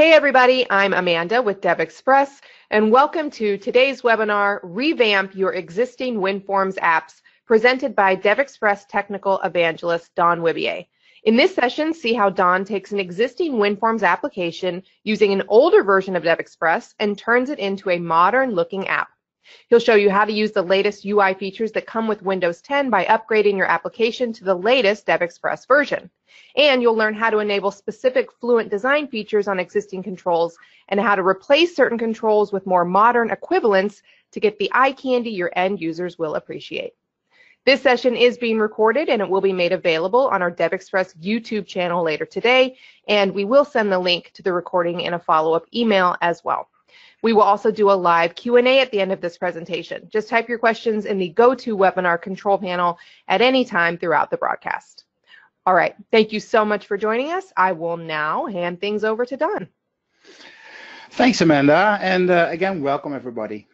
Hey everybody, I'm Amanda with DevExpress, and welcome to today's webinar, Revamp Your Existing WinForms Apps, presented by DevExpress technical evangelist Don Wibier. In this session, see how Don takes an existing WinForms application using an older version of DevExpress and turns it into a modern-looking app. He'll show you how to use the latest UI features that come with Windows 10 by upgrading your application to the latest DevExpress version. And you'll learn how to enable specific Fluent Design features on existing controls and how to replace certain controls with more modern equivalents to get the eye candy your end users will appreciate. This session is being recorded and it will be made available on our DevExpress YouTube channel later today, and we will send the link to the recording in a follow-up email as well. We will also do a live Q&A at the end of this presentation. Just type your questions in the GoToWebinar control panel at any time throughout the broadcast. All right, thank you so much for joining us. I will now hand things over to Don. Thanks, Amanda, and again, welcome everybody.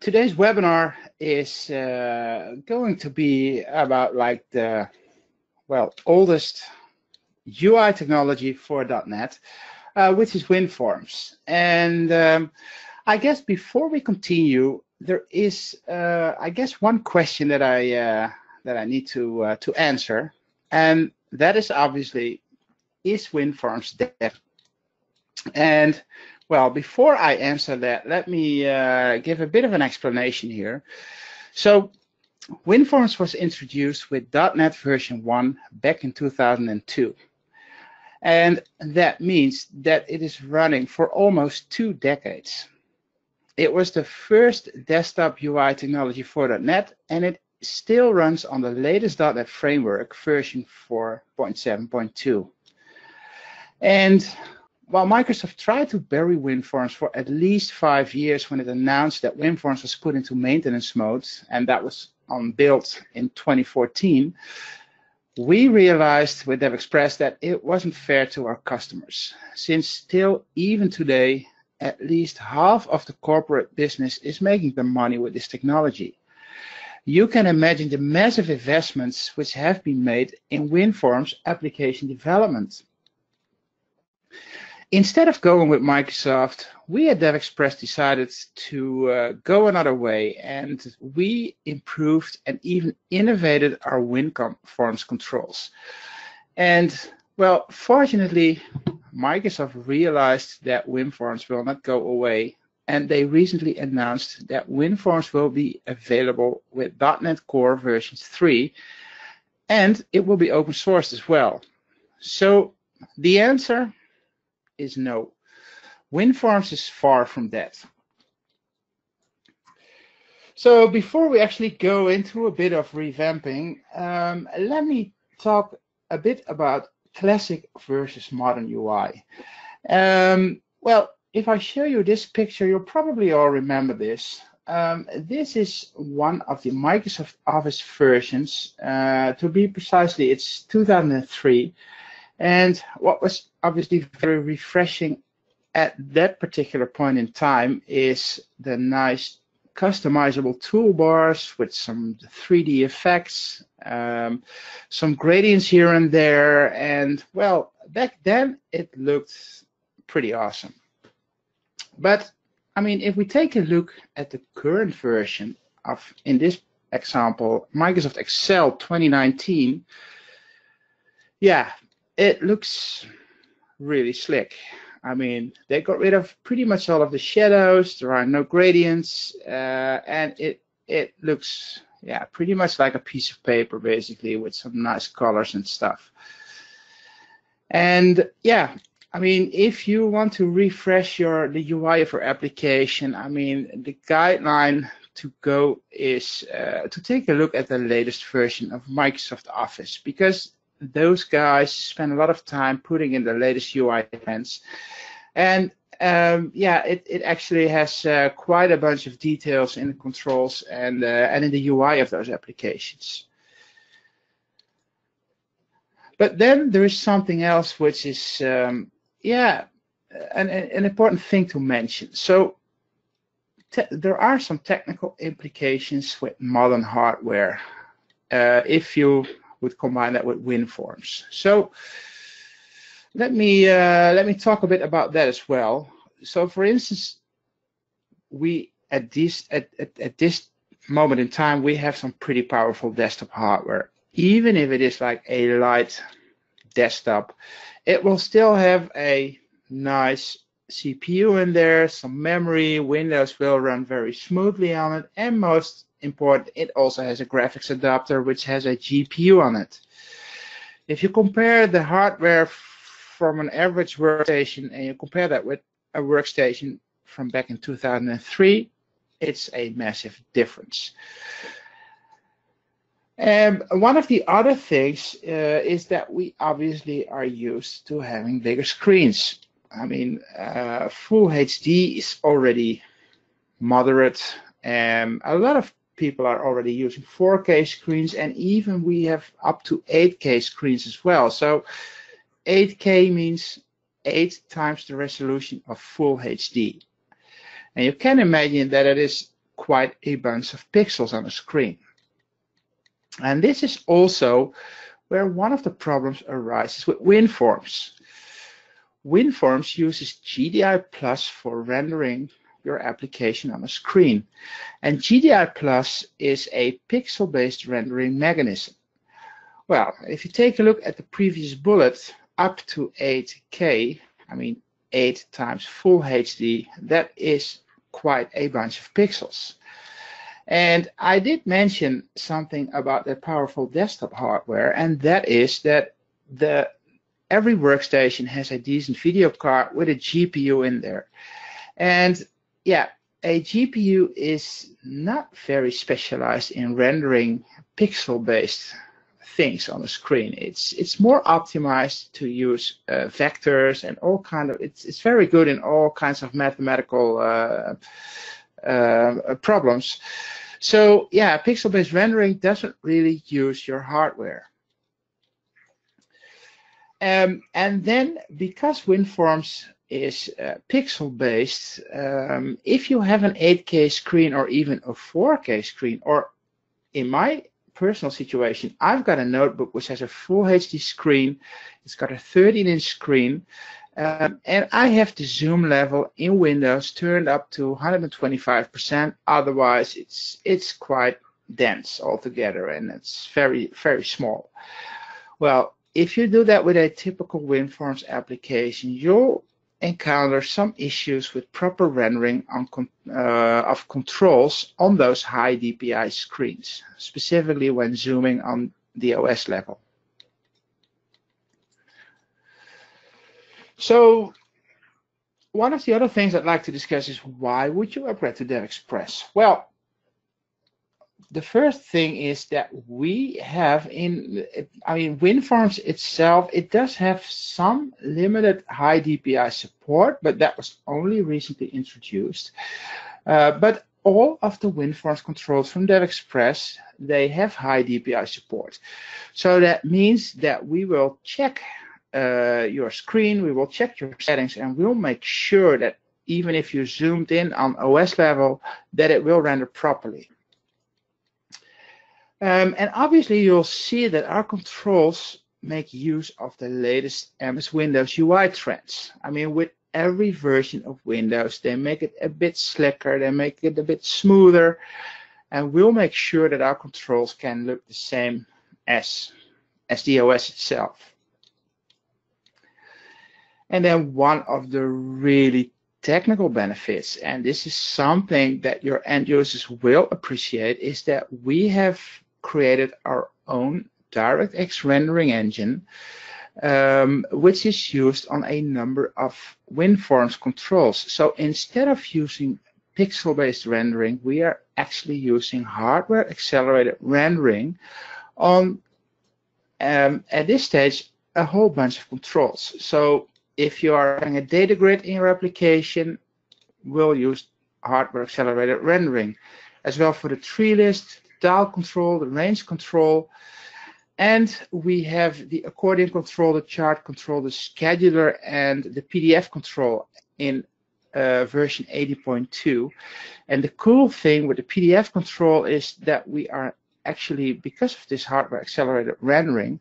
Today's webinar is going to be about like the, well, oldest UI technology for .NET, which is WinForms. And I guess before we continue, there is, I guess, one question that I need to answer, and that is obviously, is WinForms dev? And well, before I answer that, let me give a bit of an explanation here. So WinForms was introduced with .NET version 1 back in 2002. And that means that it is running for almost 2 decades. It was the first desktop UI technology for .NET, and it still runs on the latest .NET framework version 4.7.2. And while Microsoft tried to bury WinForms for at least 5 years when it announced that WinForms was put into maintenance mode, and that was on build in 2014, we realized with DevExpress that it wasn't fair to our customers, since still even today, at least half of the corporate business is making their money with this technology. You can imagine the massive investments which have been made in WinForms application development. Instead of going with Microsoft, we at DevExpress decided to go another way, and we improved and even innovated our WinForms controls. And well, fortunately, Microsoft realized that WinForms will not go away, and they recently announced that WinForms will be available with .NET Core version 3, and it will be open sourced as well. So the answer is no. WinForms is far from that. So before we actually go into a bit of revamping, let me talk a bit about classic versus modern UI. Well, if I show you this picture, you'll probably all remember this. This is one of the Microsoft Office versions. To be precisely, it's 2003. And what was obviously very refreshing at that particular point in time is the nice customizable toolbars with some 3D effects, some gradients here and there. And well, back then it looked pretty awesome. But I mean, if we take a look at the current version of, in this example, Microsoft Excel 2019, yeah, it looks really slick. I mean, they got rid of pretty much all of the shadows. There are no gradients, and it looks, yeah, pretty much like a piece of paper, basically, with some nice colors and stuff. And yeah, I mean, if you want to refresh the UI of your application, I mean, the guideline to go is to take a look at the latest version of Microsoft Office, because those guys spend a lot of time putting in the latest UI events. And yeah, it actually has quite a bunch of details in the controls and in the UI of those applications. But then there is something else which is, yeah, an important thing to mention. So there are some technical implications with modern hardware. If you would combine that with WinForms. So Let me talk a bit about that as well. So, for instance, we at this moment in time, we have some pretty powerful desktop hardware. Even if it is like a light desktop, it will still have a nice CPU in there, some memory. Windows will run very smoothly on it, and most important, it also has a graphics adapter which has a GPU on it. If you compare the hardware from an average workstation and you compare that with a workstation from back in 2003, it's a massive difference. And one of the other things is that we obviously are used to having bigger screens. I mean, full HD is already moderate, and a lot of people are already using 4K screens, and even we have up to 8K screens as well. So 8K means 8 times the resolution of full HD. And you can imagine that it is quite a bunch of pixels on a screen. And this is also where one of the problems arises with WinForms. WinForms uses GDI+ for rendering your application on a screen. And GDI+ is a pixel-based rendering mechanism. Well, if you take a look at the previous bullet, up to 8K, I mean 8 times full HD, that is quite a bunch of pixels. And I did mention something about the powerful desktop hardware, and that is that every workstation has a decent video card with a GPU in there. And yeah, a GPU is not very specialized in rendering pixel-based things on the screen. It's more optimized to use vectors and all kind of. It's very good in all kinds of mathematical problems. So yeah, pixel-based rendering doesn't really use your hardware. And then, because WinForms is pixel-based, if you have an 8K screen or even a 4K screen, or in my personal situation, I've got a notebook which has a full HD screen, it's got a 13-inch screen, and I have the zoom level in Windows turned up to 125%, otherwise it's quite dense altogether and it's very, very small. Well, if you do that with a typical WinForms application, you'll encounter some issues with proper rendering on of controls on those high DPI screens, specifically when zooming on the OS level. So one of the other things I'd like to discuss is, why would you upgrade to DevExpress? Well, the first thing is that we have WinForms itself, it does have some limited high DPI support, but that was only recently introduced. But all of the WinForms controls from DevExpress, they have high DPI support. So that means that we will check your screen, we will check your settings, and we'll make sure that even if you zoomed in on OS level, that it will render properly. And obviously you'll see that our controls make use of the latest MS Windows UI trends. I mean, with every version of Windows, they make it a bit slicker, they make it a bit smoother, and we'll make sure that our controls can look the same as the OS itself. And then one of the really technical benefits, and this is something that your end users will appreciate, is that we have created our own DirectX rendering engine, which is used on a number of WinForms controls. So instead of using pixel-based rendering, we are actually using hardware-accelerated rendering on, at this stage, a whole bunch of controls. So if you are having a data grid in your application, we'll use hardware-accelerated rendering, as well for the tree list, the tile control, the range control, and we have the accordion control, the chart control, the scheduler, and the PDF control in version 80.2. And the cool thing with the PDF control is that we are actually, because of this hardware-accelerated rendering,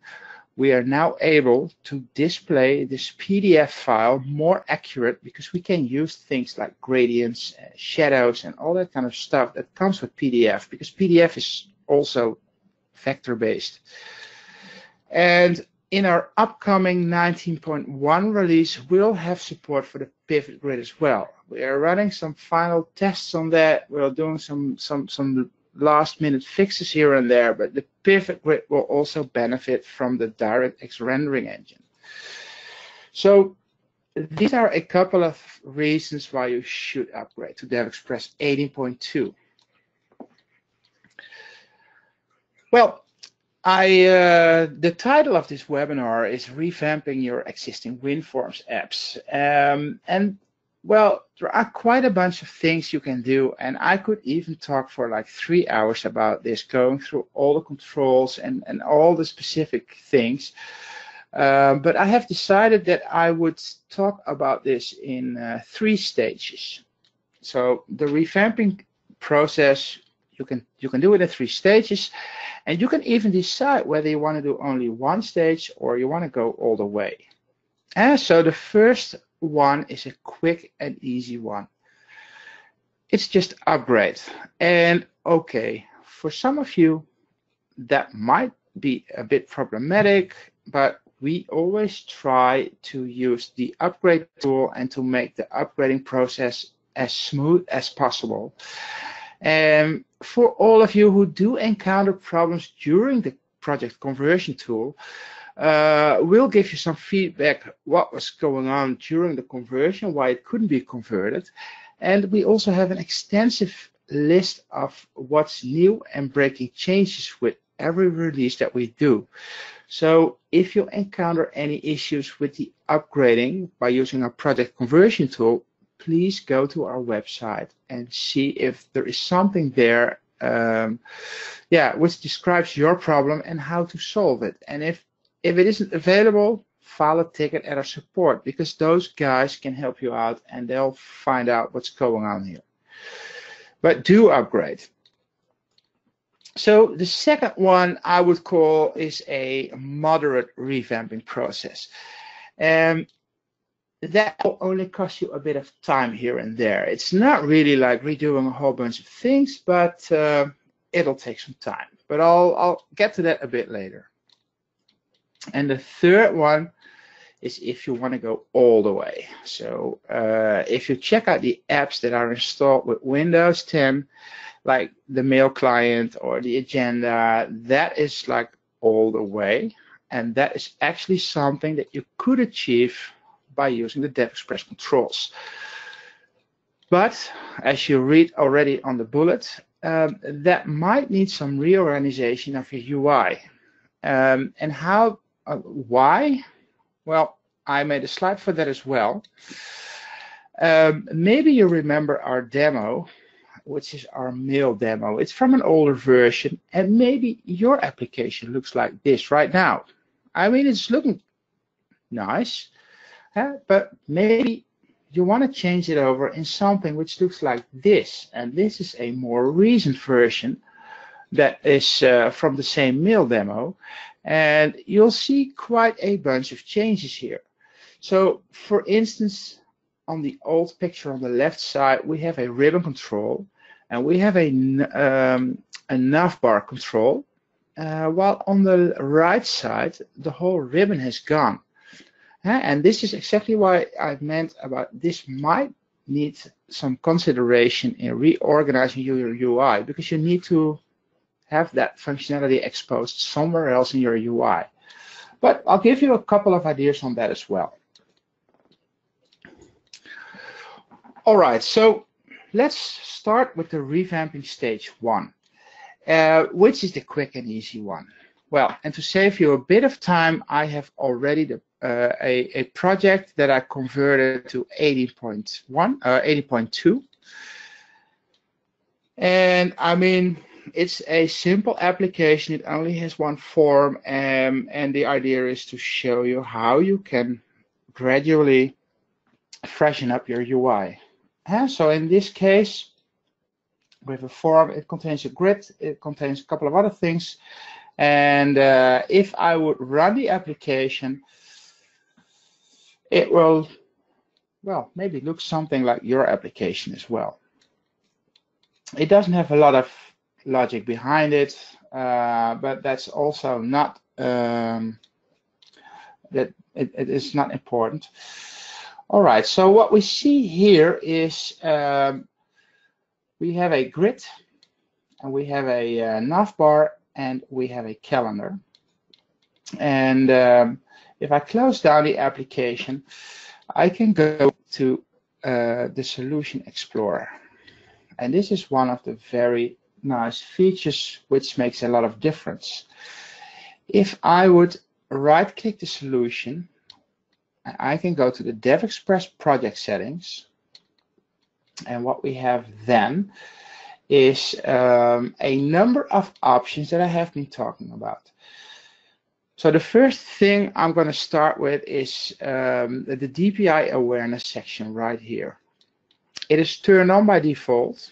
we are now able to display this PDF file more accurate because we can use things like gradients, shadows, and all that kind of stuff that comes with PDF, because PDF is also vector-based. And in our upcoming 19.1 release, we'll have support for the pivot grid as well. We are running some final tests on that. We're doing some last-minute fixes here and there, but the pivot grid will also benefit from the DirectX rendering engine. So these are a couple of reasons why you should upgrade to DevExpress 18.2. Well, the title of this webinar is Revamping Your Existing WinForms Apps. And well, there are quite a bunch of things you can do, and I could even talk for like 3 hours about this, going through all the controls and all the specific things. But I have decided that I would talk about this in 3 stages. So the revamping process, you can do it in 3 stages, and you can even decide whether you want to do only 1 stage or you want to go all the way. And so the first one is a quick and easy one. It's just upgrade. And okay, for some of you that might be a bit problematic, but we always try to use the upgrade tool and to make the upgrading process as smooth as possible. And for all of you who do encounter problems during the project conversion tool, we'll give you some feedback what was going on during the conversion, why it couldn't be converted. And we also have an extensive list of what's new and breaking changes with every release that we do. So if you encounter any issues with the upgrading by using our project conversion tool, please go to our website and see if there is something there which describes your problem and how to solve it. And if it isn't available, file a ticket at our support, because those guys can help you out and they'll find out what's going on here. But do upgrade. So the second one I would call is a moderate revamping process. That will only cost you a bit of time here and there. It's not really like redoing a whole bunch of things, but it'll take some time. But I'll get to that a bit later. And the third one is if you want to go all the way. So if you check out the apps that are installed with Windows 10, like the mail client or the agenda, that is like all the way. And that is actually something that you could achieve by using the DevExpress controls. But as you read already on the bullet, that might need some reorganization of your UI. And how, why? Well, I made a slide for that as well. Maybe you remember our demo, which is our mail demo. It's from an older version, and maybe your application looks like this right now. I mean, it's looking nice. But maybe you want to change it over in something which looks like this, and this is a more recent version that is from the same mail demo, and you'll see quite a bunch of changes here. So for instance, on the old picture on the left side, we have a ribbon control and we have a navbar control, while on the right side the whole ribbon has gone. And this is exactly why I meant about this might need some consideration in reorganizing your UI, because you need to have that functionality exposed somewhere else in your UI. But I'll give you a couple of ideas on that as well. All right, so let's start with the revamping stage one, which is the quick and easy one. Well, and to save you a bit of time, I have already a project that I converted to 18.2. And I mean, it's a simple application. It only has 1 form, and the idea is to show you how you can gradually freshen up your UI. And so in this case, we have a form. It contains a grid. It contains a couple of other things. And if I would run the application, it will, well, maybe look something like your application as well. It doesn't have a lot of logic behind it, but that's also not, it is not important. All right, so what we see here is we have a grid, and we have a navbar, and we have a calendar. And if I close down the application, I can go to the Solution Explorer. And this is one of the very nice features which makes a lot of difference. If I would right-click the solution, I can go to the DevExpress project settings, and what we have then is a number of options that I have been talking about. So the first thing I'm going to start with is the DPI awareness section right here. It is turned on by default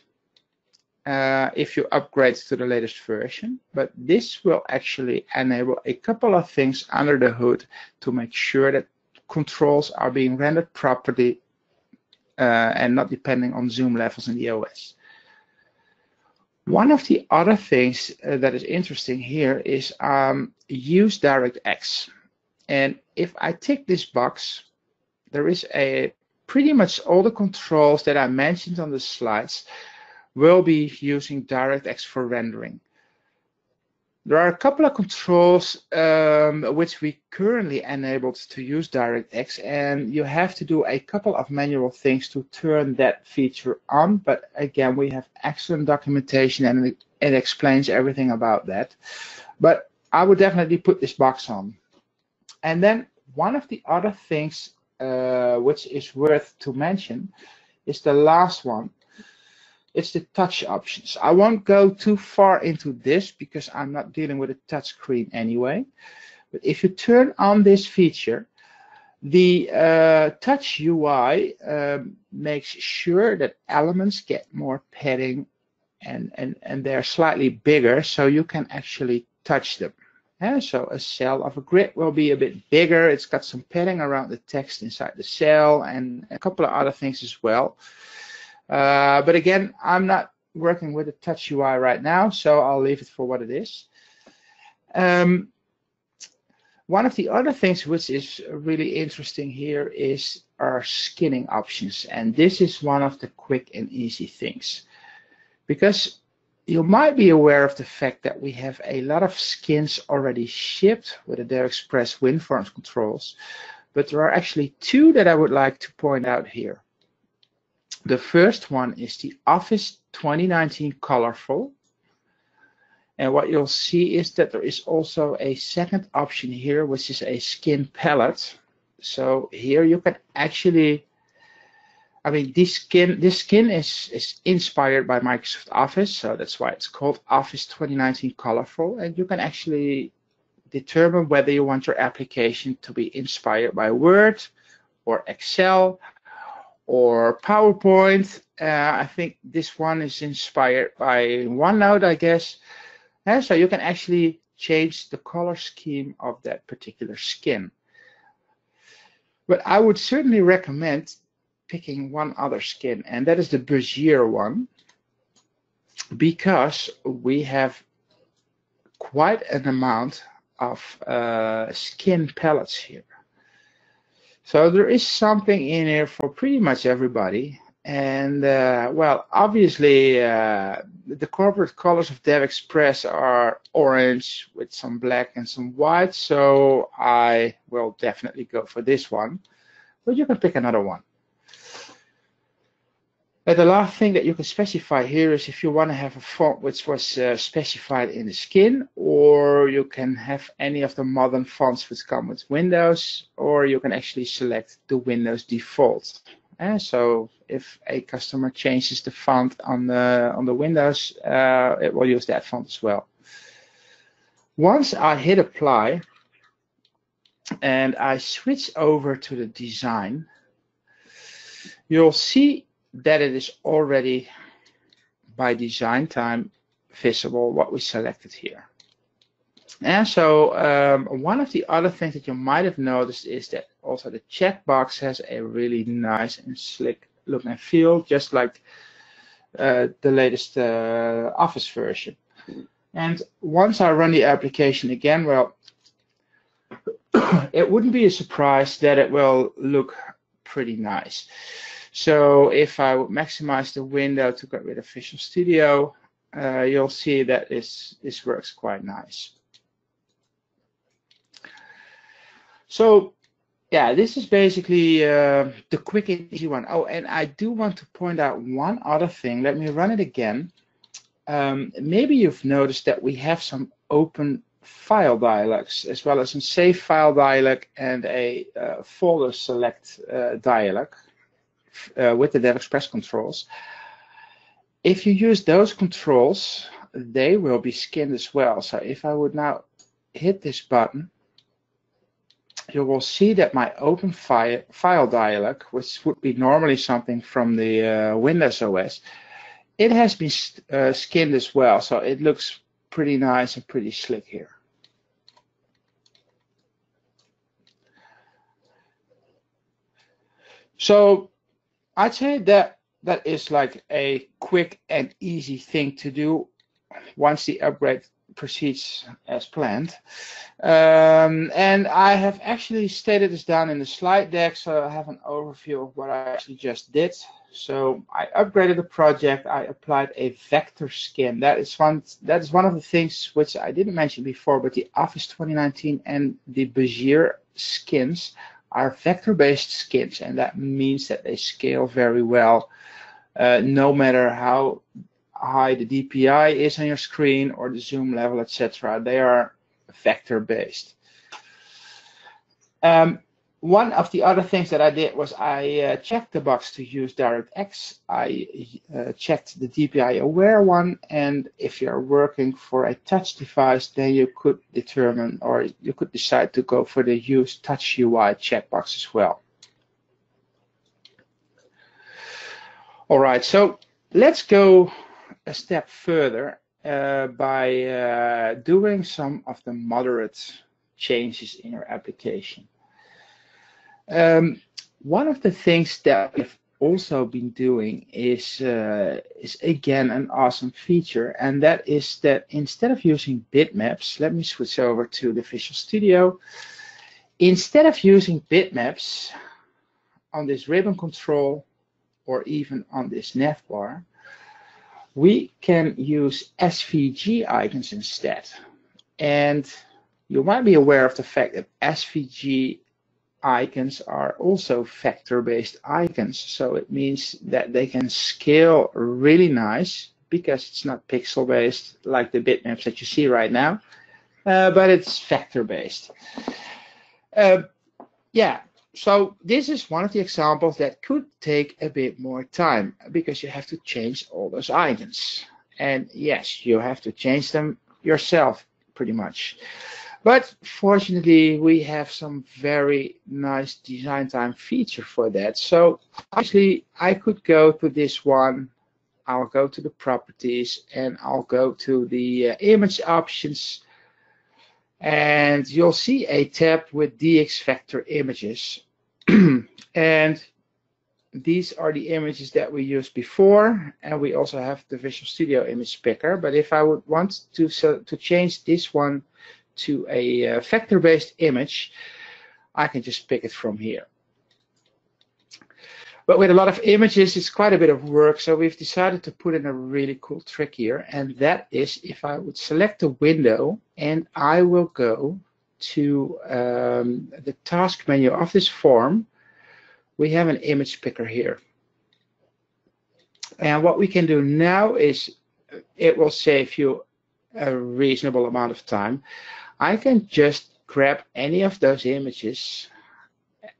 if you upgrade to the latest version, but this will actually enable a couple of things under the hood to make sure that controls are being rendered properly and not depending on zoom levels in the OS. One of the other things that is interesting here is use DirectX. And if I tick this box, there is a pretty much all the controls that I mentioned on the slides will be using DirectX for rendering. There are a couple of controls which we currently enabled to use DirectX, and you have to do a couple of manual things to turn that feature on. But again, we have excellent documentation, and it explains everything about that. But I would definitely put this box on. And then one of the other things which is worth to mention is the last one. It's the touch options. I won't go too far into this because I'm not dealing with a touch screen anyway. But if you turn on this feature, the touch UI makes sure that elements get more padding and they're slightly bigger, so you can actually touch them. And so a cell of a grid will be a bit bigger. It's got some padding around the text inside the cell and a couple of other things as well. But again, I'm not working with a touch UI right now, so I'll leave it for what it is. One of the other things which is really interesting here is our skinning options, and this is one of the quick and easy things, because you might be aware of the fact that we have a lot of skins already shipped with the DirectX WinForms controls, but there are actually two that I would like to point out here. The first one is the Office 2019 Colorful. And what you'll see is that there is also a second option here, which is a skin palette. So here you can actually, I mean, this skin is inspired by Microsoft Office, so that's why it's called Office 2019 Colorful. And you can actually determine whether you want your application to be inspired by Word or Excel or PowerPoint. I think this one is inspired by OneNote, I guess. And so you can actually change the color scheme of that particular skin. But I would certainly recommend picking one other skin, and that is the Bezier one, because we have quite an amount of skin palettes here. So there is something in here for pretty much everybody. And well, obviously the corporate colors of DevExpress are orange with some black and some white. So I will definitely go for this one, but you can pick another one. And the last thing that you can specify here is if you want to have a font which was specified in the skin, or you can have any of the modern fonts which come with Windows, or you can actually select the Windows default. And so if a customer changes the font on the Windows, it will use that font as well. Once I hit apply and I switch over to the design, you'll see that it is already by design time visible what we selected here. And so one of the other things that you might have noticed is that also the checkbox has a really nice and slick look and feel, just like the latest Office version. And once I run the application again, well, it wouldn't be a surprise that it will look pretty nice. So if I would maximize the window to get rid of Visual Studio, you'll see that this works quite nice. So yeah, this is basically the quick and easy one. Oh, and I do want to point out one other thing. Let me run it again. Maybe you've noticed that we have some open file dialogues, as well as a save file dialog and a folder select dialog with the DevExpress controls. If you use those controls, they will be skinned as well. So if I would now hit this button, you will see that my open file dialog, which would be normally something from the Windows OS, it has been skinned as well. So it looks pretty nice and pretty slick here. So I'd say that is like a quick and easy thing to do once the upgrade proceeds as planned. And I have actually stated this down in the slide deck, so I have an overview of what I actually just did. So I upgraded the project. I applied a vector skin. That is one of the things which I didn't mention before, but the Office 2019 and the Bezier skins are vector-based skins, and that means that they scale very well, no matter how high the DPI is on your screen or the zoom level, etc. They are vector-based. One of the other things that I did was I checked the box to use DirectX. I checked the DPI aware one, and if you're working for a touch device, then you could determine, or you could decide to go for the use touch UI checkbox as well. All right, so let's go a step further by doing some of the moderate changes in your application. One of the things that we've also been doing is again an awesome feature, and that is that instead of using bitmaps, let me switch over to the Visual Studio. Instead of using bitmaps on this ribbon control or even on this navbar, we can use SVG icons instead. And you might be aware of the fact that SVG icons are also vector-based icons, so it means that they can scale really nice because it's not pixel-based like the bitmaps that you see right now, but it's vector-based. Yeah, so this is one of the examples that could take a bit more time because you have to change all those icons. And yes, you have to change them yourself pretty much. But fortunately, we have some very nice design time feature for that. So actually, I could go to this one. I'll go to the properties, and I'll go to the image options. And you'll see a tab with DX vector images. And these are the images that we used before, and we also have the Visual Studio image picker. But if I would want to change this one to a vector-based image, I can just pick it from here. But with a lot of images, it's quite a bit of work, so we've decided to put in a really cool trick here, and that is if I would select a window, and I will go to the task menu of this form, we have an image picker here. And what we can do now is, it will save you a reasonable amount of time. I can just grab any of those images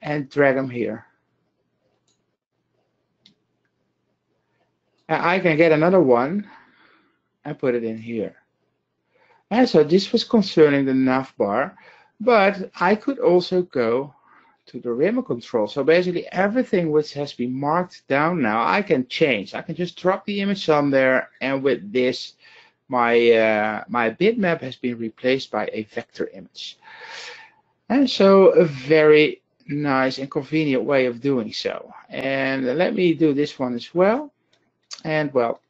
and drag them here. And I can get another one and put it in here. And so this was concerning the navbar, but I could also go to the remote control. So basically everything which has been marked down now, I can change. I can just drop the image on there, and with this my bitmap has been replaced by a vector image. And so a very nice and convenient way of doing so. And let me do this one as well. And well,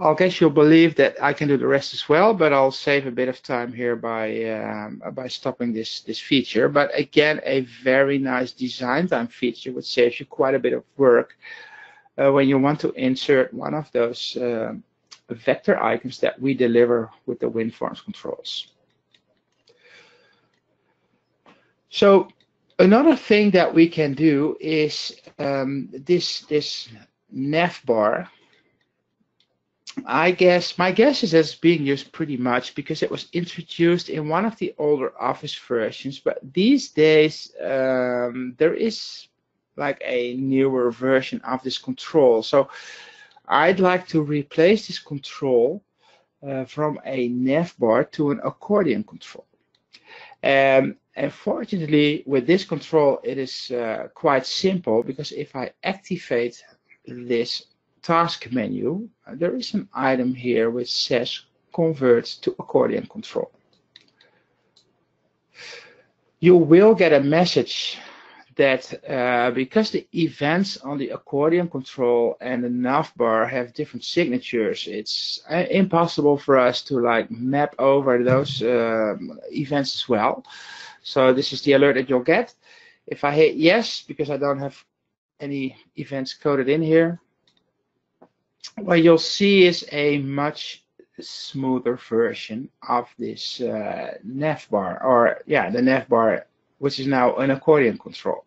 I guess you'll believe that I can do the rest as well, but I'll save a bit of time here by stopping this feature. But again, a very nice design time feature, which saves you quite a bit of work when you want to insert one of those vector icons that we deliver with the WinForms controls. So another thing that we can do is this nav bar. My guess is it's being used pretty much because it was introduced in one of the older Office versions, but these days there is like a newer version of this control. So I'd like to replace this control from a nav bar to an accordion control. And fortunately, with this control, it is quite simple, because if I activate this task menu, there is an item here which says convert to accordion control. You will get a message that because the events on the accordion control and the navbar have different signatures, it's impossible for us to like map over those events as well. So this is the alert that you'll get. If I hit yes, because I don't have any events coded in here, what you'll see is a much smoother version of this navbar, or yeah, the navbar, which is now an accordion control.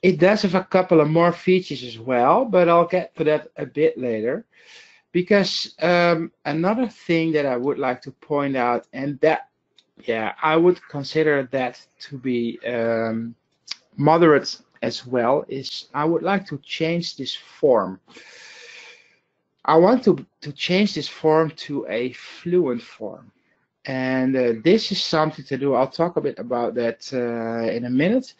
It does have a couple of more features as well, but I'll get to that a bit later, because another thing that I would like to point out, and that, yeah, I would consider that to be moderate as well, is I would like to change this form. I want to change this form to a Fluent form. And this is something to do. I'll talk a bit about that in a minute.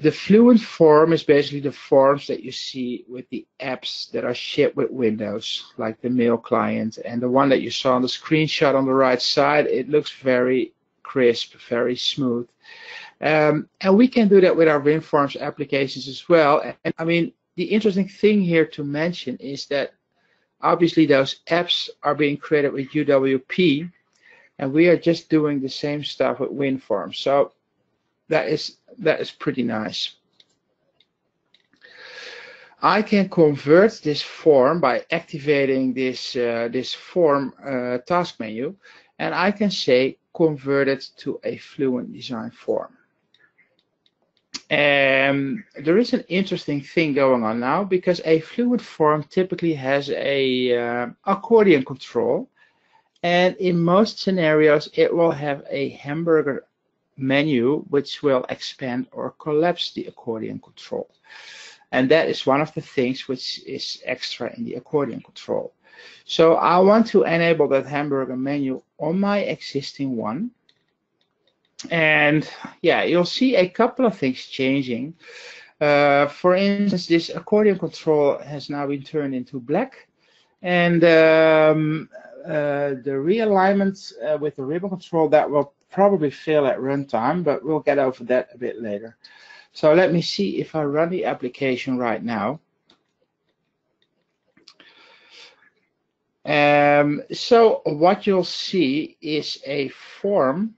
The Fluent form is basically the forms that you see with the apps that are shipped with Windows, like the mail client. And the one that you saw on the screenshot on the right side, it looks very crisp, very smooth. And we can do that with our WinForms applications as well. And I mean, the interesting thing here to mention is that obviously those apps are being created with UWP, and we are just doing the same stuff with WinForms. So that is pretty nice. I can convert this form by activating this form task menu, and I can say convert it to a Fluent Design form. There is an interesting thing going on now, because a Fluent form typically has a accordion control, and in most scenarios it will have a hamburger menu which will expand or collapse the accordion control, and that is one of the things which is extra in the accordion control. So I want to enable that hamburger menu on my existing one. And yeah, you'll see a couple of things changing. For instance, this accordion control has now been turned into black, and the realignment with the ribbon control, that will probably fail at runtime, but we'll get over that a bit later. So let me see if I run the application right now. So what you'll see is a form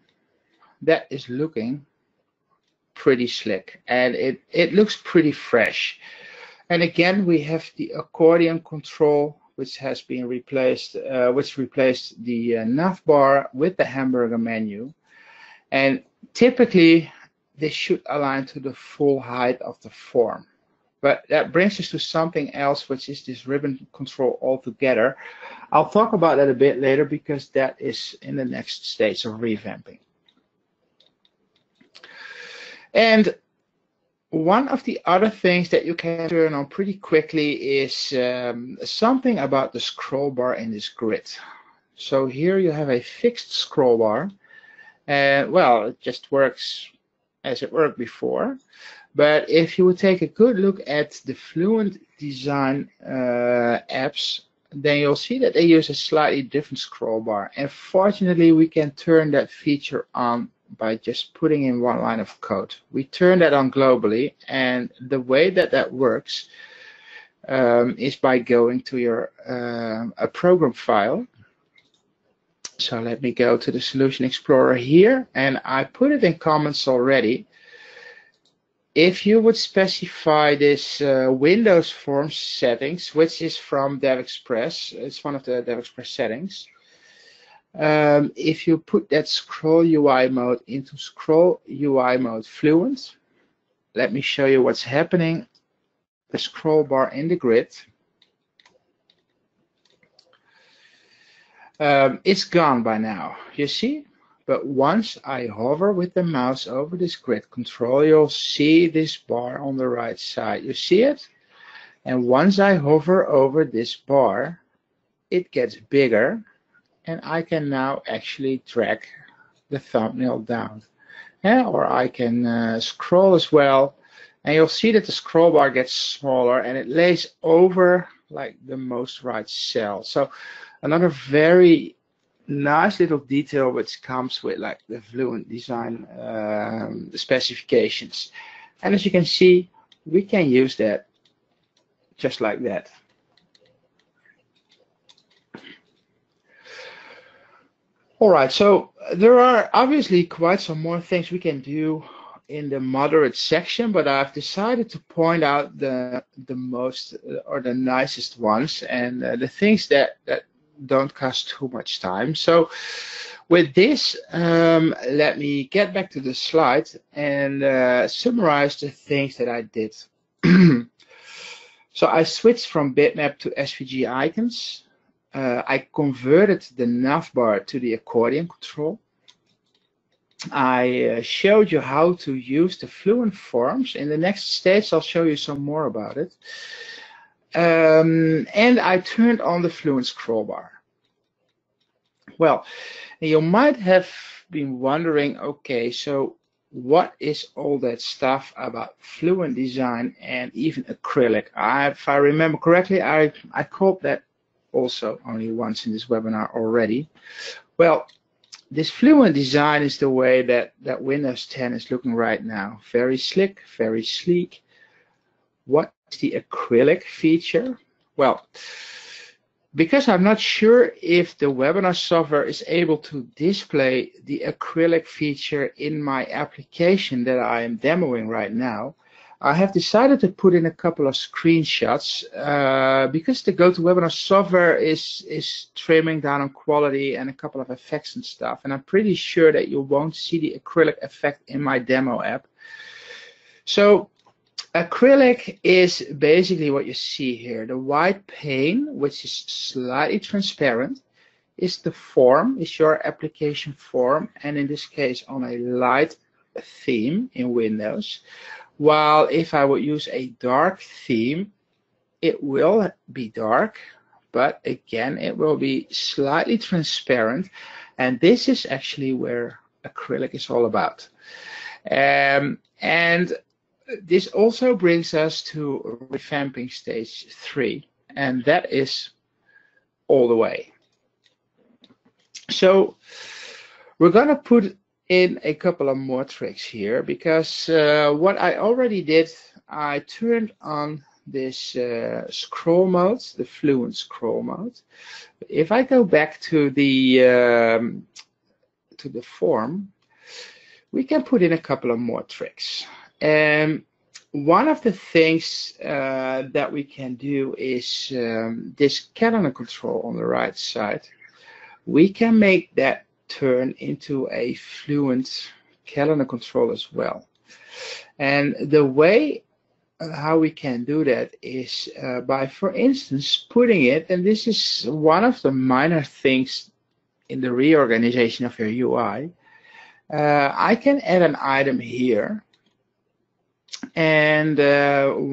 that is looking pretty slick, and it looks pretty fresh. And again, we have the accordion control, which has been replaced, which replaced the navbar with the hamburger menu. And typically, this should align to the full height of the form. But that brings us to something else, which is this ribbon control altogether. I'll talk about that a bit later, because that is in the next stage of revamping. And one of the other things that you can turn on pretty quickly is something about the scroll bar in this grid. So here you have a fixed scroll bar, and well, it just works as it worked before. But if you would take a good look at the Fluent Design apps, then you'll see that they use a slightly different scroll bar. And fortunately, we can turn that feature on by just putting in one line of code. We turn that on globally, and the way that that works is by going to your a program file. So let me go to the Solution Explorer here, and I put it in comments already. If you would specify this Windows Forms settings, which is from DevExpress, it's one of the DevExpress settings. If you put that scroll UI mode into scroll UI mode Fluent, let me show you what's happening. The scroll bar in the grid, it's gone by now, you see? But once I hover with the mouse over this grid control, you'll see this bar on the right side. You see it? And once I hover over this bar, it gets bigger, and I can now actually drag the thumbnail down. Yeah, or I can scroll as well, and you'll see that the scroll bar gets smaller, and it lays over like the most right cell. So another very nice little detail which comes with like the Fluent Design specifications. And as you can see, we can use that just like that. All right, so there are obviously quite some more things we can do in the moderate section, but I've decided to point out the most or the nicest ones, and the things that don't cost too much time. So with this, let me get back to the slide and summarize the things that I did. So I switched from bitmap to SVG icons. I converted the navbar to the accordion control. I showed you how to use the Fluent Forms. In the next stage, I'll show you some more about it. And I turned on the Fluent scroll bar. Well, you might have been wondering, okay, so what is all that stuff about Fluent Design and even acrylic? If I remember correctly, I called that also only once in this webinar already. Well, this Fluent Design is the way that Windows 10 is looking right now. Very slick, very sleek. What is the acrylic feature? Well, because I'm not sure if the webinar software is able to display the acrylic feature in my application that I am demoing right now, I have decided to put in a couple of screenshots because the GoToWebinar software is trimming down on quality and a couple of effects and stuff, and I'm pretty sure that you won't see the acrylic effect in my demo app. So acrylic is basically what you see here. The white pane, which is slightly transparent, is the form, is your application form, and in this case on a light theme in Windows. While if I would use a dark theme, it will be dark, but again, it will be slightly transparent. And this is actually where acrylic is all about. And this also brings us to revamping stage 3, and that is all the way. So we're going to put in a couple of more tricks here, because what I already did, I turned on this scroll mode, the Fluent scroll mode. If I go back to the form, we can put in a couple of more tricks. One of the things that we can do is this calendar control on the right side. We can make that turn into a Fluent calendar control as well. And the way how we can do that is by, for instance, putting it, and this is one of the minor things in the reorganization of your UI, I can add an item here. And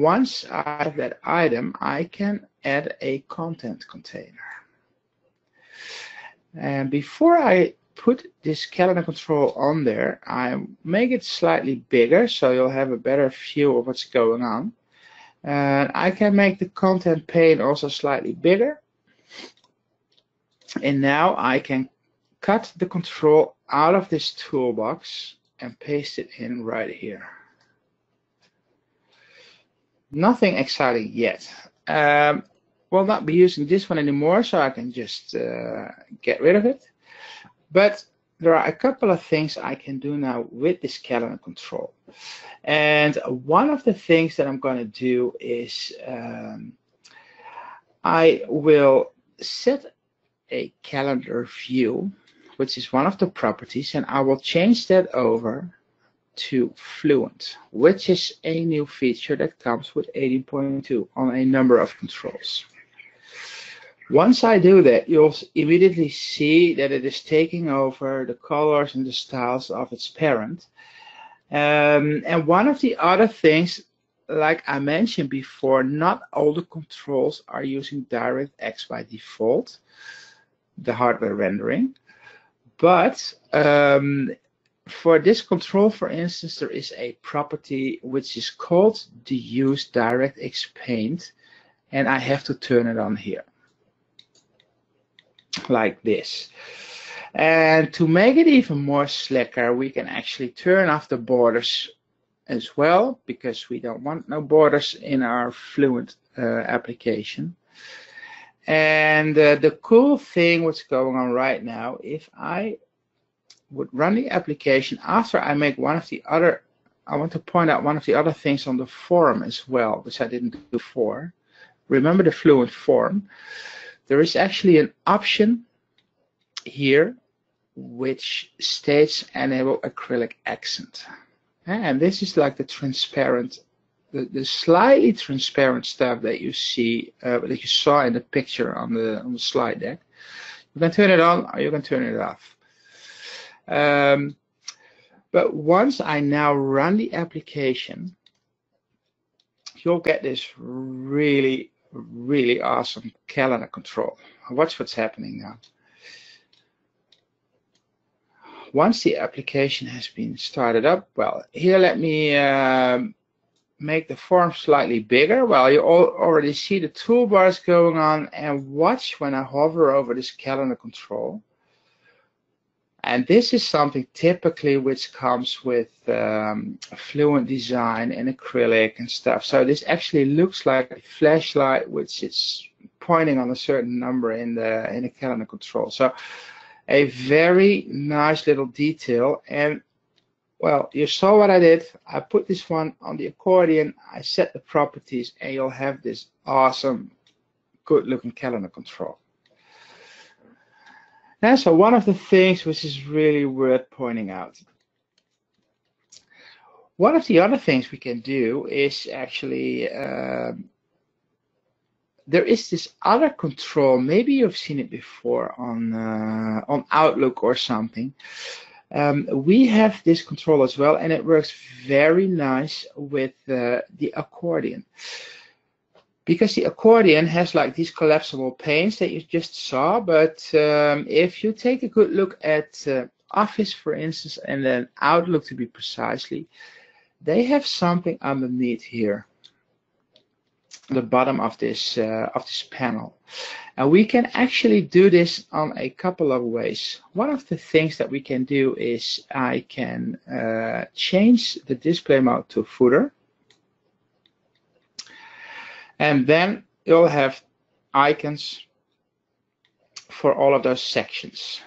once I have that item, I can add a content container. And before I put this calendar control on there, I make it slightly bigger, so you'll have a better view of what's going on. And I can make the content pane also slightly bigger. And now I can cut the control out of this toolbox and paste it in right here. Nothing exciting yet. We'll not be using this one anymore, so I can just get rid of it. But there are a couple of things I can do now with this calendar control. And one of the things that I'm going to do is I will set a calendar view, which is one of the properties, and I will change that over to Fluent, which is a new feature that comes with 18.2 on a number of controls. Once I do that, you'll immediately see that it is taking over the colors and the styles of its parent. And one of the other things, like I mentioned before, not all the controls are using DirectX by default, the hardware rendering, but for this control, for instance, there is a property which is called the use DirectX paint, and I have to turn it on here like this. And to make it even more slicker, we can actually turn off the borders as well, because we don't want no borders in our Fluent application. And the cool thing what's going on right now, if I would run the application after I make one of the other, I want to point out one of the other things on the form as well, which I didn't do before. Remember the Fluent form. There is actually an option here which states enable acrylic accent. And this is like the transparent, the slightly transparent stuff that you see, that you saw in the picture on the slide deck. You can turn it on or you can turn it off. But once I now run the application, you'll get this really awesome calendar control. Watch what's happening now. Once the application has been started up, well, here let me make the form slightly bigger. Well, you all already see the toolbars going on, and watch when I hover over this calendar control. And this is something typically which comes with Fluent Design and acrylic and stuff. So this actually looks like a flashlight which is pointing on a certain number in the calendar control. So a very nice little detail. And well, you saw what I did. I put this one on the accordion. I set the properties, and you'll have this awesome, good-looking calendar control. And so one of the things which is really worth pointing out. One of the other things we can do is actually, there is this other control, maybe you've seen it before on Outlook or something. We have this control as well, and it works very nice with the accordion. Because the accordion has like these collapsible panes that you just saw, but if you take a good look at Office, for instance, and then Outlook to be precisely, they have something underneath here, the bottom of this panel. And we can actually do this on a couple of ways. One of the things that we can do is I can change the display mode to footer. And then you'll have icons for all of those sections,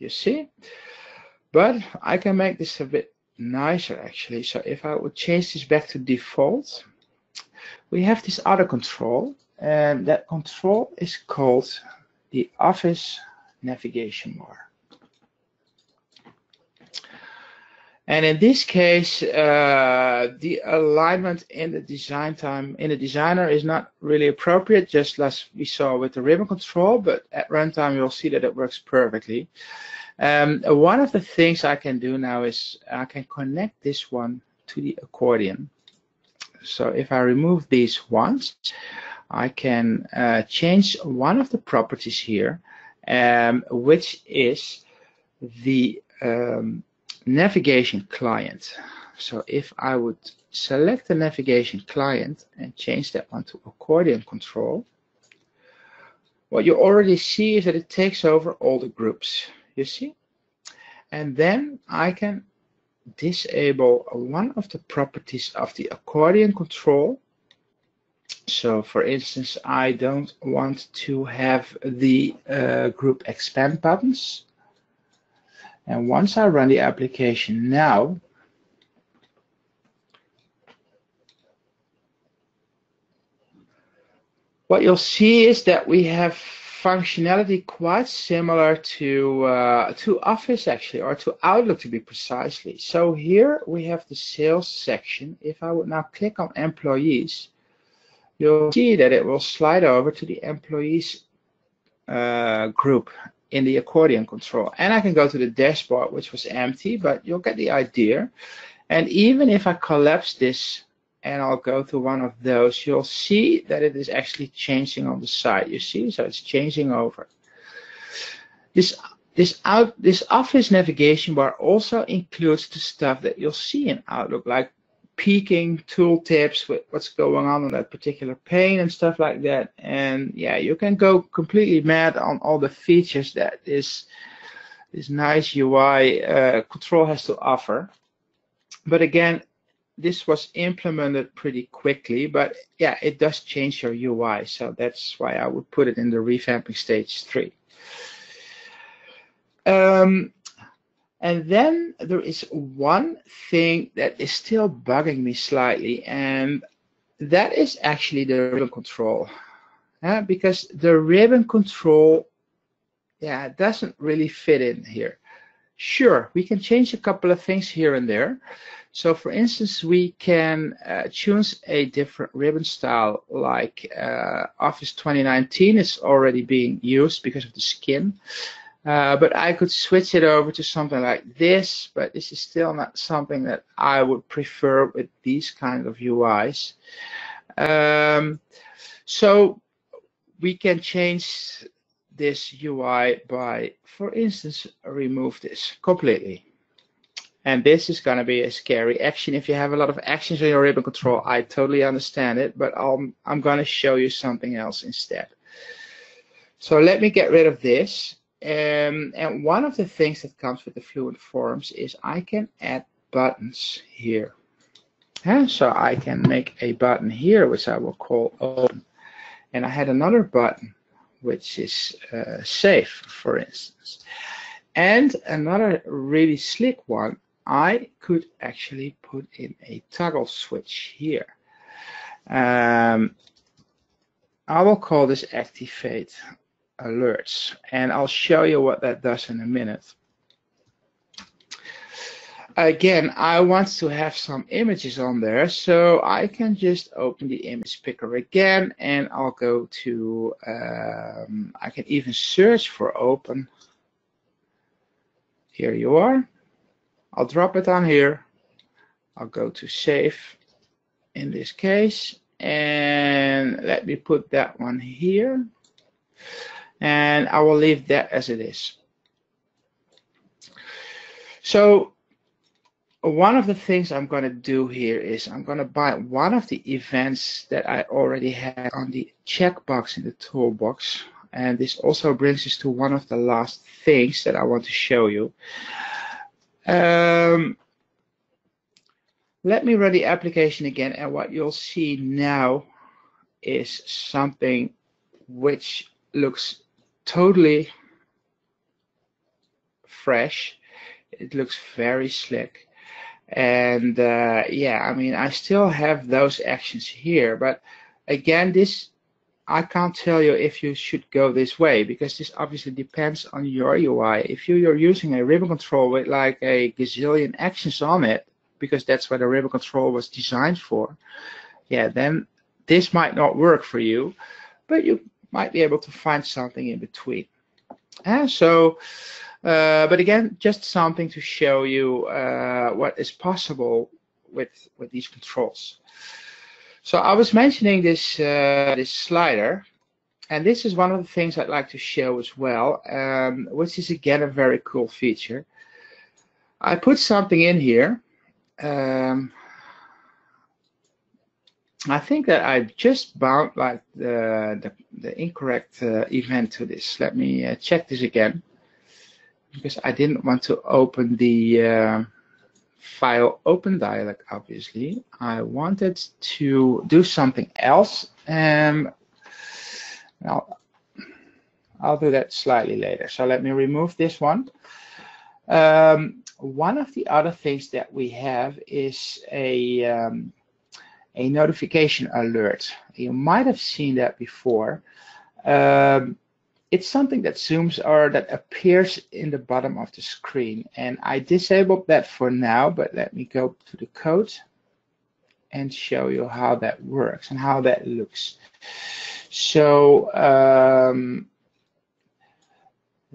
you see? But I can make this a bit nicer, actually. So if I would change this back to default, we have this other control, and that control is called the Office Navigation Bar. And in this case, the alignment in the design time in the designer is not really appropriate, just as we saw with the ribbon control, but at runtime you'll see that it works perfectly. One of the things I can do now is I can connect this one to the accordion. So if I remove these ones, I can change one of the properties here, which is the navigation client. So if I would select the navigation client and change that one to accordion control, what you already see is that it takes over all the groups, you see? And then I can disable one of the properties of the accordion control. So for instance, I don't want to have the group expand buttons. And once I run the application now, what you'll see is that we have functionality quite similar to Office actually, or to Outlook to be precisely. So here we have the sales section. If I would now click on employees, you'll see that it will slide over to the employees group in the accordion control. And I can go to the dashboard, which was empty, but you'll get the idea. And even if I collapse this, and I'll go to one of those, you'll see that it is actually changing on the side, you see? So it's changing over. This Office navigation bar also includes the stuff that you'll see in Outlook, like peeking, tooltips, with what's going on that particular pane and stuff like that. And yeah, you can go completely mad on all the features that this nice UI control has to offer. But again, this was implemented pretty quickly, but yeah, it does change your UI. So that's why I would put it in the revamping stage 3. And then there is one thing that is still bugging me slightly, and that is actually the ribbon control. Because the ribbon control, yeah, it doesn't really fit in here. Sure, we can change a couple of things here and there. So for instance, we can choose a different ribbon style, like Office 2019 is already being used because of the skin. But I could switch it over to something like this, but this is still not something that I would prefer with these kind of UIs. So we can change this UI by, for instance, remove this completely. And this is going to be a scary action. If you have a lot of actions on your ribbon control, I totally understand it, but I'm going to show you something else instead. So let me get rid of this. And one of the things that comes with the Fluent Forms is I can add buttons here. And so I can make a button here, which I will call Open. And I had another button, which is Save, for instance. And another really slick one, I could actually put in a toggle switch here. I will call this Activate Alerts, and I'll show you what that does in a minute. Again, I want to have some images on there, so I can just open the image picker again, and I'll go to, I can even search for Open. Here you are. I'll drop it on here. I'll go to Save in this case, and let me put that one here. And I will leave that as it is. So one of the things I'm going to do here is I'm going to buy one of the events that I already had on the checkbox in the toolbox. And this also brings us to one of the last things that I want to show you. Let me run the application again, and what you'll see now is something which looks totally fresh. It looks very slick. And yeah, I mean, I still have those actions here, but again, this I can't tell you if you should go this way, because this obviously depends on your UI. If you're using a ribbon control with like a gazillion actions on it, because that's what a ribbon control was designed for, yeah, then this might not work for you, but you might be able to find something in between. And so, but again, just something to show you what is possible with these controls. So I was mentioning this this slider, and this is one of the things I'd like to show as well, which is again a very cool feature. I put something in here. I think that I just bound like the incorrect event to this. Let me check this again, because I didn't want to open the file open dialog. Obviously, I wanted to do something else. I'll do that slightly later. So let me remove this one. One of the other things that we have is a notification alert. You might have seen that before. It's something that zooms or that appears in the bottom of the screen. And I disabled that for now, but let me go to the code and show you how that works and how that looks. So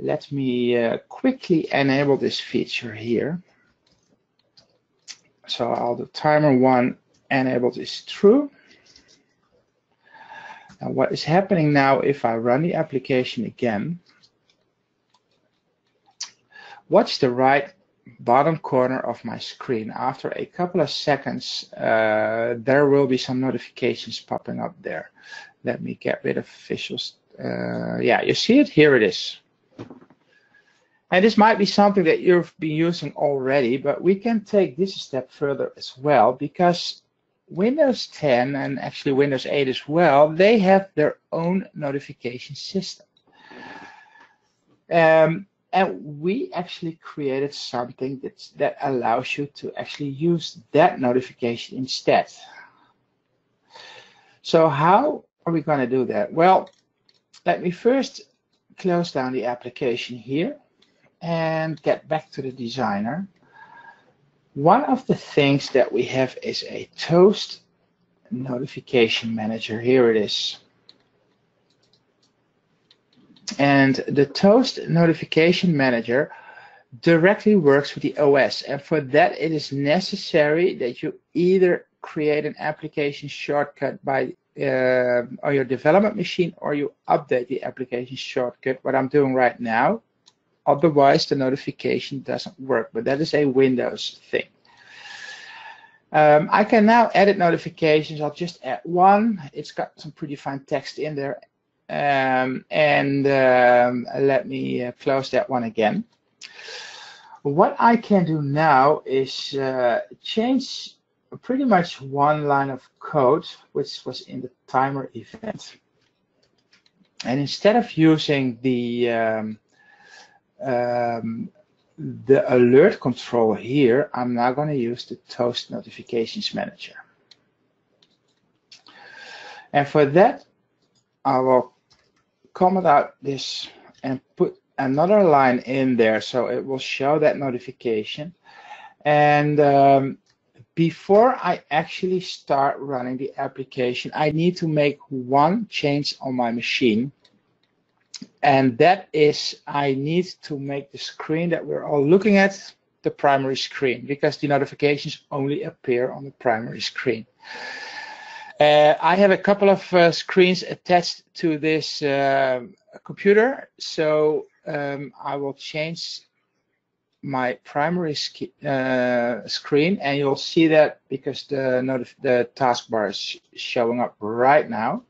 let me quickly enable this feature here. So I'll do timer one, enabled is true. And what is happening now, if I run the application again, watch the right bottom corner of my screen. After a couple of seconds, there will be some notifications popping up there. Let me get rid of visuals. Yeah, you see it? Here it is. And this might be something that you've been using already, but we can take this a step further as well, because Windows 10 and actually Windows 8 as well, they have their own notification system. And we actually created something that allows you to actually use that notification instead. So how are we going to do that? Well, let me first close down the application here and get back to the designer. One of the things that we have is a Toast Notification Manager. Here it is. And the Toast Notification Manager directly works with the OS. And for that, it is necessary that you either create an application shortcut by on your development machine, or you update the application shortcut, what I'm doing right now. Otherwise, the notification doesn't work, but that is a Windows thing. I can now edit notifications. I'll just add one. It's got some pretty fine text in there. Let me close that one again. What I can do now is change pretty much one line of code, which was in the timer event. And instead of using the alert control here, I'm now going to use the Toast Notifications Manager. And for that, I will comment out this and put another line in there, so it will show that notification. And before I actually start running the application, I need to make one change on my machine. And that is, I need to make the screen that we're all looking at the primary screen, because the notifications only appear on the primary screen. I have a couple of screens attached to this computer, so I will change my primary screen, and you'll see that because the taskbar is showing up right now.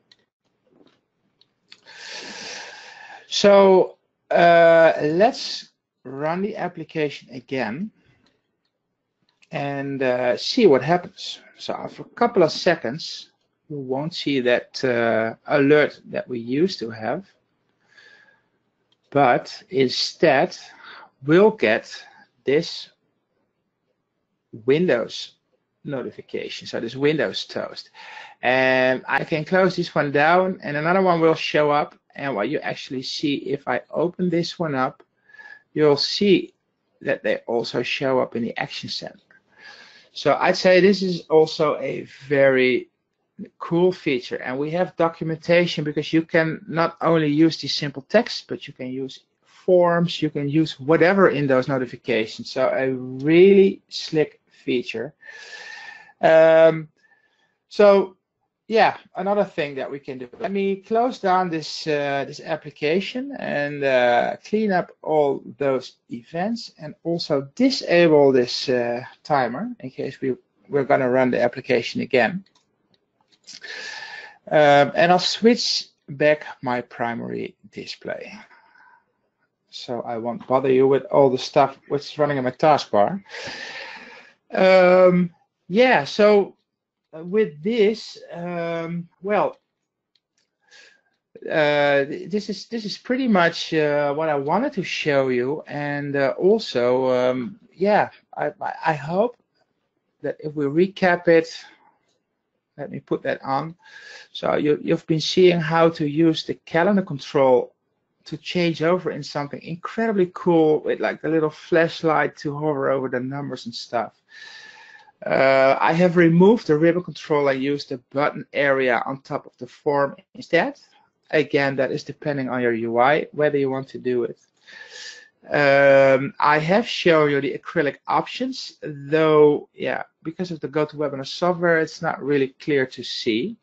So let's run the application again and see what happens. So after a couple of seconds, you won't see that alert that we used to have, but instead we'll get this Windows notification, so this Windows Toast. And I can close this one down, and another one will show up. And what you actually see, if I open this one up, you'll see that they also show up in the Action Center. So I'd say this is also a very cool feature. And we have documentation, because you can not only use these simple texts, but you can use forms, you can use whatever in those notifications. So a really slick feature. Yeah, another thing that we can do. Let me close down this this application and clean up all those events, and also disable this timer in case we're going to run the application again. And I'll switch back my primary display. So I won't bother you with all the stuff which is running in my taskbar. Yeah, so with this, this is pretty much what I wanted to show you, and also, yeah, I hope that if we recap it, let me put that on. So you've been seeing how to use the calendar control to change over in something incredibly cool with like the little flashlight to hover over the numbers and stuff. I have removed the ribbon control and used the button area on top of the form instead. Again, that is depending on your UI, whether you want to do it. I have shown you the acrylic options, though, yeah, because of the GoToWebinar software, it's not really clear to see.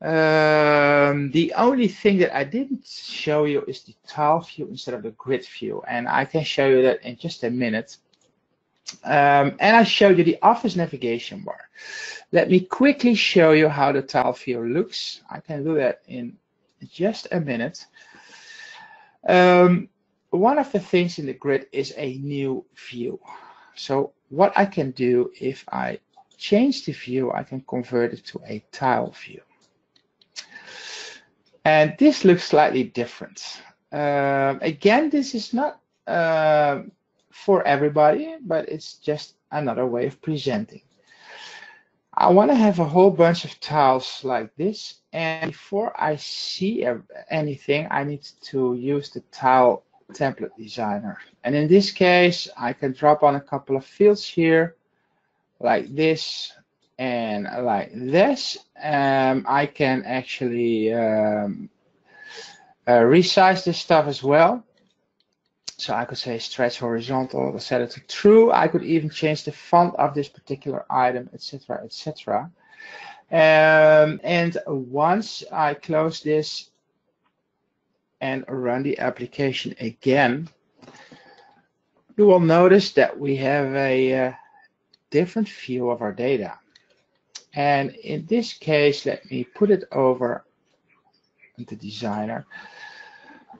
The only thing that I didn't show you is the tile view instead of the grid view, and I can show you that in just a minute. And I showed you the Office navigation bar. Let me quickly show you how the tile view looks. I can do that in just a minute. One of the things in the grid is a new view. So what I can do, if I change the view, I can convert it to a tile view. And this looks slightly different. Again, this is not for everybody, but it's just another way of presenting. I want to have a whole bunch of tiles like this, and before I see anything, I need to use the tile template designer. And in this case, I can drop on a couple of fields here, like this and like this. I can actually resize this stuff as well. So I could say stretch horizontal, set it to true. I could even change the font of this particular item, etc., etc. And once I close this and run the application again, you will notice that we have a different view of our data. And in this case, let me put it over the designer.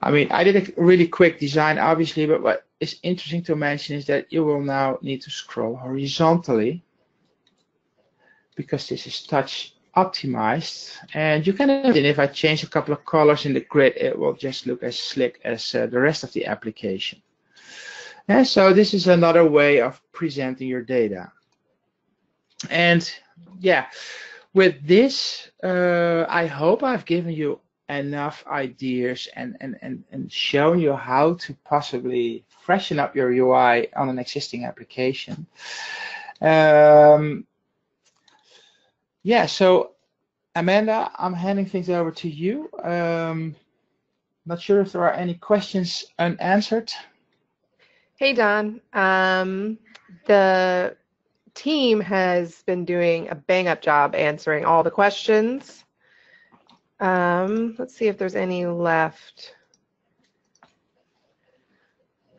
I mean, I did a really quick design, obviously, but what is interesting to mention is that you will now need to scroll horizontally because this is touch optimized. And you can imagine if I change a couple of colors in the grid, it will just look as slick as the rest of the application. And so this is another way of presenting your data. And yeah, with this, I hope I've given you enough ideas and shown you how to possibly freshen up your UI on an existing application. Yeah, so Amanda, I'm handing things over to you. Not sure if there are any questions unanswered. Hey, Don. The team has been doing a bang-up job answering all the questions. Let's see if there's any left.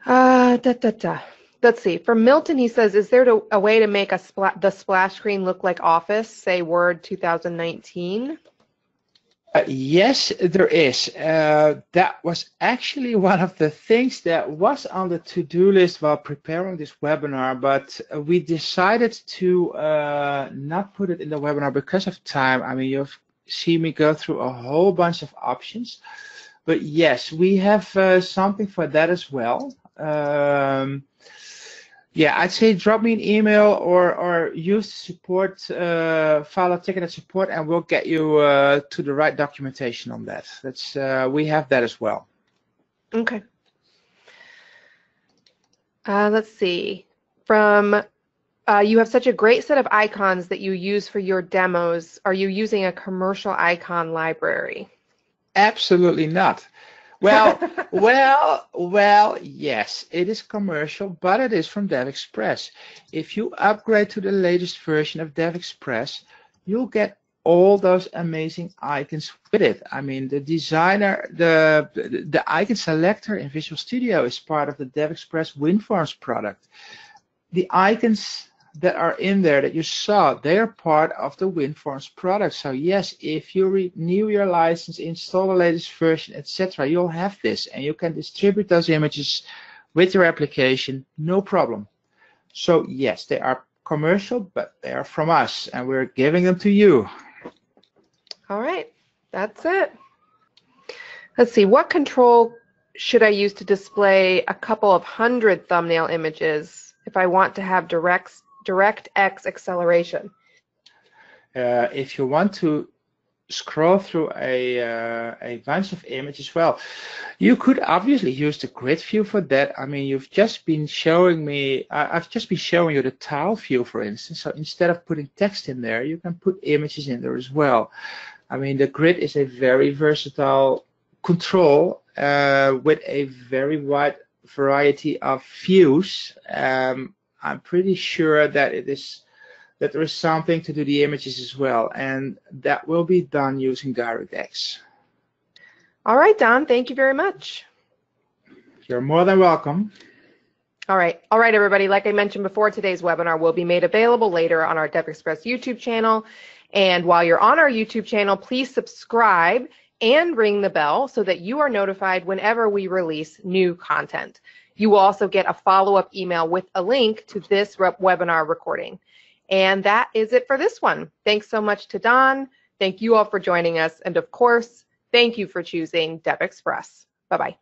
Let's see. From Milton, he says, is there a way to make the splash screen look like Office, say Word 2019? Yes, there is. That was actually one of the things that was on the to-do list while preparing this webinar, but we decided to not put it in the webinar because of time. I mean, you've see me go through a whole bunch of options, but yes, we have something for that as well. Yeah, I'd say drop me an email or use support, file a ticket at support, and we'll get you to the right documentation on that. That's we have that as well. Okay. Let's see. From you have such a great set of icons that you use for your demos. Are you using a commercial icon library? Absolutely not. Well, well, yes, it is commercial, but it is from DevExpress. If you upgrade to the latest version of DevExpress, you'll get all those amazing icons with it. I mean, the designer, the icon selector in Visual Studio is part of the DevExpress WinForms product. The icons that are in there that you saw, they are part of the WinForms product. So yes, if you renew your license, install the latest version, etc., you'll have this, and you can distribute those images with your application, no problem. So yes, they are commercial, but they are from us, and we're giving them to you. All right, that's it. Let's see, what control should I use to display a couple of hundred thumbnail images if I want to have DirectX acceleration? If you want to scroll through a bunch of images, well, you could obviously use the grid view for that. I mean, you've just been showing me, I've just been showing you the tile view, for instance. So instead of putting text in there, you can put images in there as well. I mean, the grid is a very versatile control with a very wide variety of views. I'm pretty sure that it is, that there is something to do the images as well, and that will be done using DirectX. All right, Don, thank you very much. You're more than welcome. All right, everybody. Like I mentioned before, today's webinar will be made available later on our DevExpress YouTube channel. And while you're on our YouTube channel, please subscribe and ring the bell so that you are notified whenever we release new content. You will also get a follow-up email with a link to this webinar recording. And that is it for this one. Thanks so much to Don. Thank you all for joining us. And of course, thank you for choosing DevExpress. Bye-bye.